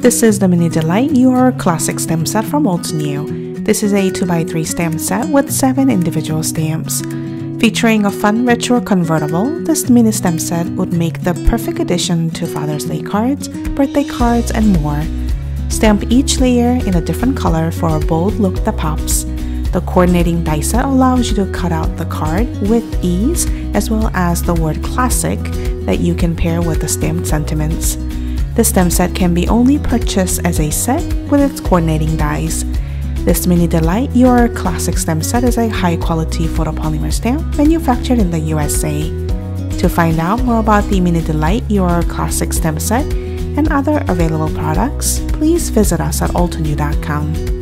This is the Mini Delight UR Classic Stem Set from Altenew. This is a 2x3 stem set with 7 individual stamps. Featuring a fun retro convertible, this mini stem set would make the perfect addition to Father's Day cards, birthday cards, and more. Stamp each layer in a different color for a bold look that pops. The coordinating die set allows you to cut out the card with ease, as well as the word classic that you can pair with the stamped sentiments. The stem set can be only purchased as a set with its coordinating dies. This Mini Delight UR Classic Stem Set is a high-quality photopolymer stamp manufactured in the USA. To find out more about the Mini Delight UR Classic Stem Set and other available products, please visit us at altenew.com.